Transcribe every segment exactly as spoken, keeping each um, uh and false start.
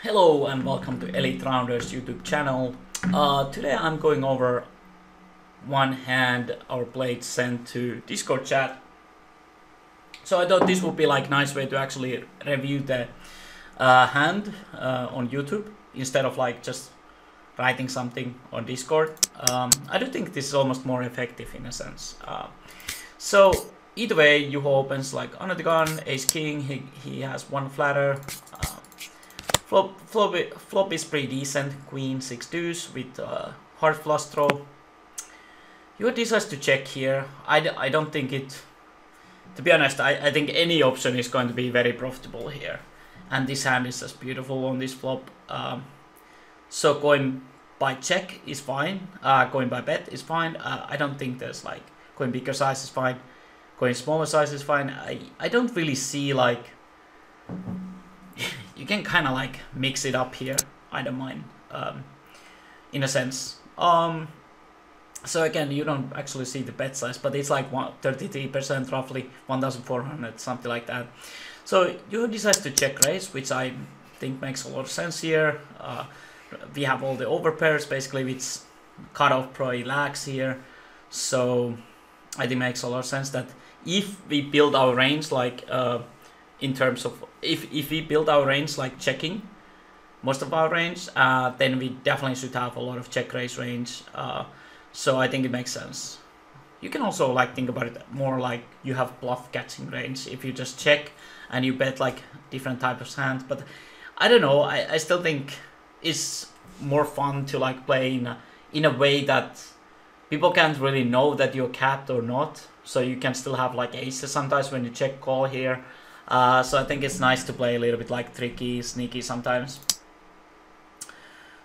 Hello and welcome to Elite Rounders YouTube channel. Uh, today I'm going over one hand our plate sent to Discord chat. So I thought this would be like nice way to actually review the uh, hand uh, on YouTube instead of like just writing something on Discord. Um, I do think this is almost more effective in a sense. Uh, so either way, Juho opens like another gun, ace king, he, he has one flatter. Uh, Flop, flop, flop is pretty decent, queen six deuce with uh, hard flush draw. Juho decides to check here. I, d I don't think it, to be honest, I, I think any option is going to be very profitable here. And this hand is just beautiful on this flop. Um, so going by check is fine, uh, going by bet is fine. Uh, I don't think there's like, going bigger size is fine, going smaller size is fine. I, I don't really see like, you can kind of like mix it up here, I don't mind, um, in a sense. Um, so again, you don't actually see the bet size, but it's like thirty-three percent roughly, one thousand four hundred, something like that. So Juho decides to check raise, which I think makes a lot of sense here. Uh, we have all the overpairs basically, which cutoff probably lacks here. So I think it makes a lot of sense that if we build our range like uh, in terms of if if we build our range like checking most of our range, uh, then we definitely should have a lot of check raise range. Uh, so I think it makes sense. You can also like think about it more like you have bluff catching range if you just check and you bet like different types of hands. But I don't know. I I still think it's more fun to like play in a, in a way that people can't really know that you're capped or not. So you can still have like aces sometimes when you check call here. Uh, so I think it's nice to play a little bit like tricky, sneaky sometimes.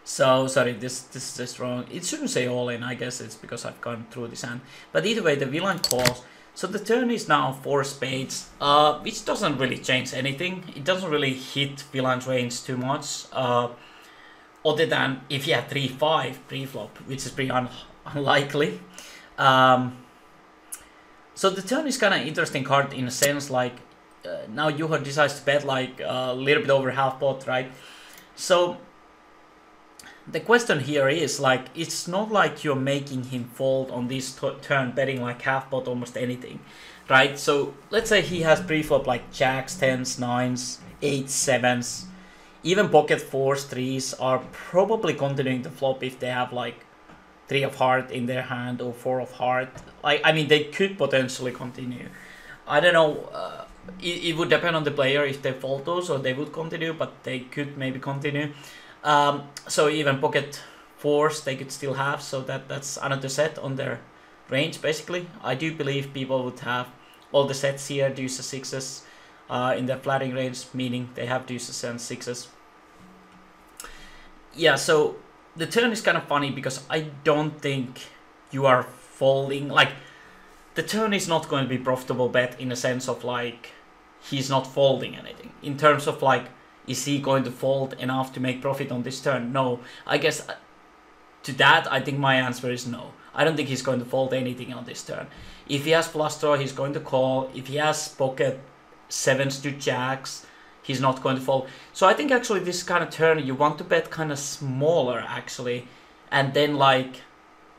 So sorry, this this is just wrong. It shouldn't say all in. I guess it's because I've gone through this hand. But either way, the villain calls. So the turn is now four spades, uh, which doesn't really change anything. It doesn't really hit villain's range too much, uh, other than if you have three five pre-flop, which is pretty un unlikely. Um, so the turn is kind of interesting card in a sense like. Uh, now Juho decides to bet like a uh, little bit over half pot, right? So the question here is like, it's not like you're making him fold on this turn betting like half pot almost anything, right? So let's say he has pre-flop like jacks, tens, nines, eights, sevens, even pocket fours, threes are probably continuing to flop if they have like three of heart in their hand or four of heart. Like, I mean, they could potentially continue. I don't know. Uh, It, it would depend on the player if they fold those or they would continue, but they could maybe continue. Um, so even pocket fours they could still have, so that, that's another set on their range basically. I do believe people would have all the sets here, deuces, sixes, uh, in their flatting range, meaning they have deuces and sixes. Yeah, so the turn is kind of funny because I don't think you are folding, like, the turn is not going to be profitable bet in a sense of like he's not folding anything. In terms of like, is he going to fold enough to make profit on this turn? No. I guess to that I think my answer is no. I don't think he's going to fold anything on this turn. If he has flush draw, he's going to call. If he has pocket sevens to jacks, he's not going to fold. So I think actually this kind of turn you want to bet kind of smaller actually, and then like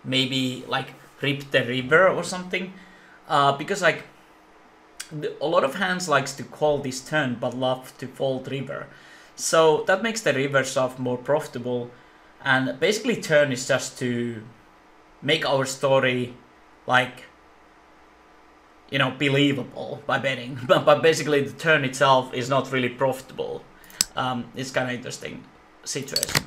maybe like rip the river or something. Uh, because like a lot of hands likes to call this turn but love to fold river, so that makes the river stuff more profitable. And basically turn is just to make our story like, you know, believable by betting, but, but basically the turn itself is not really profitable. Um, it's kind of interesting situation.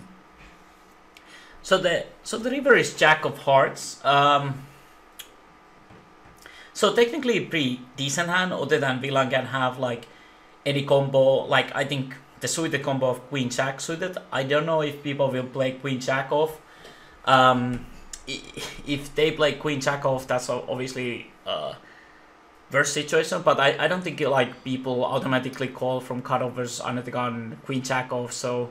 So the so the river is jack of hearts. Um, So technically a pretty decent hand, other than villain can have like any combo, like I think the suited combo of queen jack suited. I don't know if people will play queen jack off. Um, if they play queen jack off, that's obviously a worse situation, but I, I don't think like people automatically call from cutoff versus another gun queen jack off, so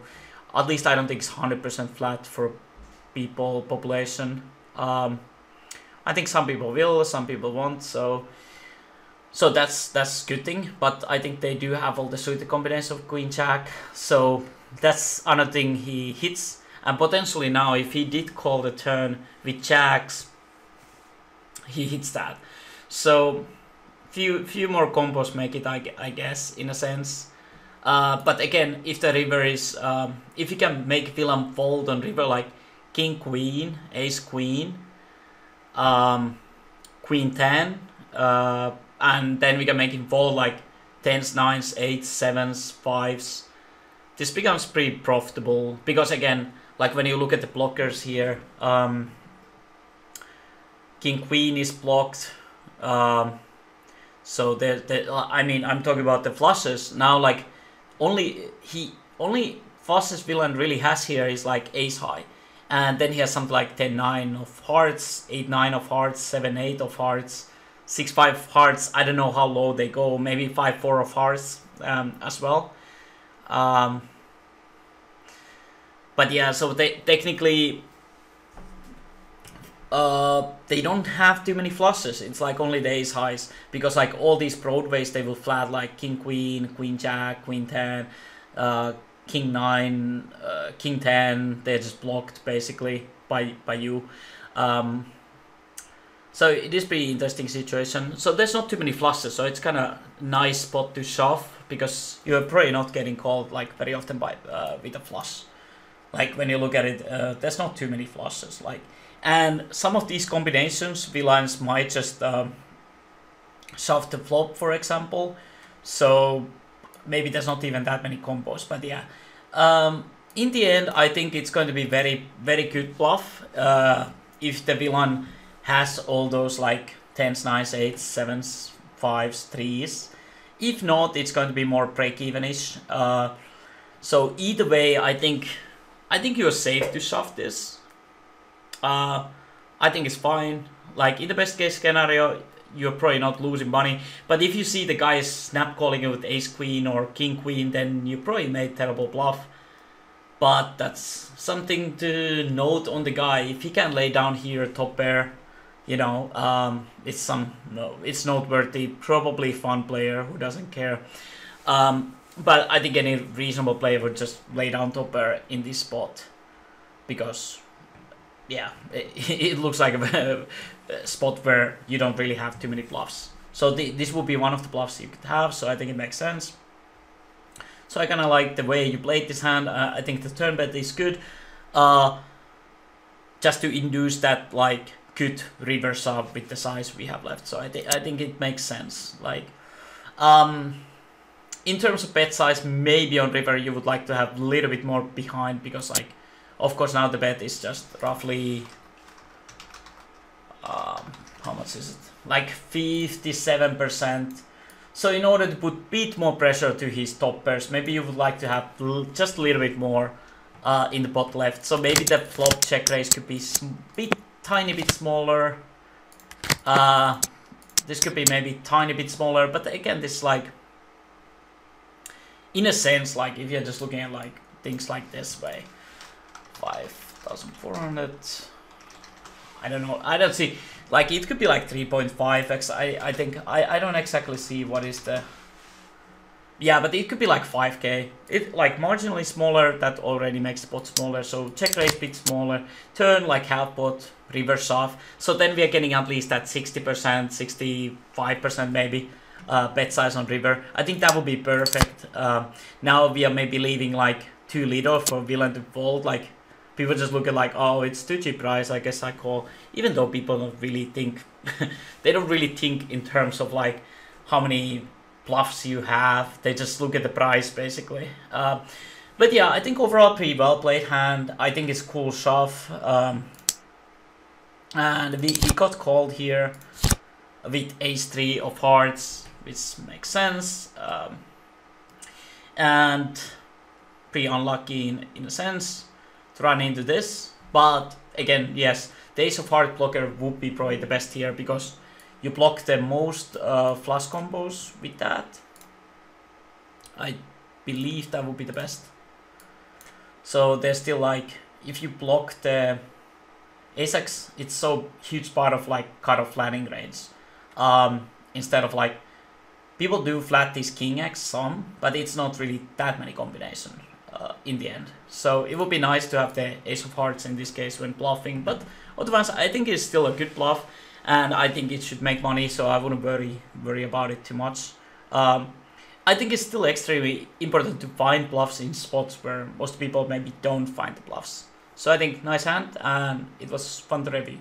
at least I don't think it's one hundred percent flat for people, population. Um, I think some people will, some people won't, so so that's that's good thing. But I think they do have all the suited combination of queen jack, so that's another thing he hits. And potentially now, if he did call the turn with jacks, he hits that. So few few more combos make it, I, I guess, in a sense. Uh, but again, if the river is, um, if you can make villain fold on river like king queen, ace queen, um, queen ten, uh, and then we can make him fold like tens, nines, eights, sevens, fives. This becomes pretty profitable because again, like when you look at the blockers here, um, king queen is blocked. Um, so there, there, I mean, I'm talking about the flushes now. Like only he only fastest villain really has here is like ace high, and then he has something like ten nine of hearts, eight nine of hearts, seven eight of hearts, six five of hearts. I don't know how low they go, maybe five four of hearts um, as well. Um, but yeah, so they technically uh, they don't have too many flushes. It's like only the ace highs, because like all these broadways they will flat like king queen, queen jack, queen ten, uh, king nine, uh, king ten. They're just blocked basically by by you. Um, so it is pretty interesting situation. So there's not too many flushes, so it's kind of nice spot to shove, because you're probably not getting called like very often by uh, with a flush. Like when you look at it, uh, there's not too many flushes. Like, and some of these combinations, villains might just um, shove the flop, for example. So maybe there's not even that many combos, but yeah. Um, in the end, I think it's going to be very, very good bluff uh, if the villain has all those like tens, nines, eights, sevens, fives, threes. If not, it's going to be more break-even-ish. Uh, so either way, I think I think you're safe to shove this. Uh, I think it's fine. Like in the best case scenario, you're probably not losing money. But if you see the guy is snap calling you with ace queen or king queen, then you probably made terrible bluff. But that's something to note on the guy. If he can lay down here top pair, you know, um, it's some no, it's noteworthy. Probably fun player who doesn't care. Um, but I think any reasonable player would just lay down top pair in this spot, because yeah, it, it looks like a, a spot where you don't really have too many bluffs. So the, this would be one of the bluffs you could have. So I think it makes sense. So I kind of like the way you played this hand. Uh, I think the turn bet is good, uh, just to induce that like good river shove with the size we have left. So I think I think it makes sense. Like, um, in terms of bet size, maybe on river you would like to have a little bit more behind, because like, of course now the bet is just roughly, um, how much is it? Like fifty-seven percent. So in order to put a bit more pressure to his top pairs, maybe you would like to have just a little bit more uh, in the pot left. So maybe the flop check raise could be a bit. Tiny bit smaller. Uh, this could be maybe tiny bit smaller, but again, this like, in a sense, like if you're just looking at like things like this way, five thousand four hundred. I don't know. I don't see. Like it could be like three point five x. I I think I I don't exactly see what is the. Yeah, but it could be like five k. It like marginally smaller. That already makes the pot smaller. So check raise bit smaller. Turn like half pot. Reverse off. So then we are getting at least that sixty percent, sixty-five percent maybe uh, bet size on river. I think that would be perfect. Uh, now we are maybe leaving like too little for villain to fold. Like people just look at like, oh, it's too cheap price. I guess I call. Even though people don't really think, they don't really think in terms of like how many bluffs you have. They just look at the price basically. Uh, but yeah, I think overall pretty well played hand. I think it's cool shove. Um, and we, we got called here with ace three of hearts, which makes sense. Um, and pretty unlucky in, in a sense to run into this. But again, yes, the ace of heart blocker would be probably the best here, because you block the most uh, flush combos with that. I believe that would be the best. So there's still like, if you block the ace X, it's so huge part of like cutoff flatting range. Um, instead of like, people do flat this king X some, but it's not really that many combinations. uh, in the end. So it would be nice to have the Ace of Hearts in this case when bluffing, but otherwise I think it's still a good bluff, and I think it should make money, so I wouldn't worry worry about it too much. Um, I think it's still extremely important to find bluffs in spots where most people maybe don't find the bluffs. So I think nice hand, and it was fun to review.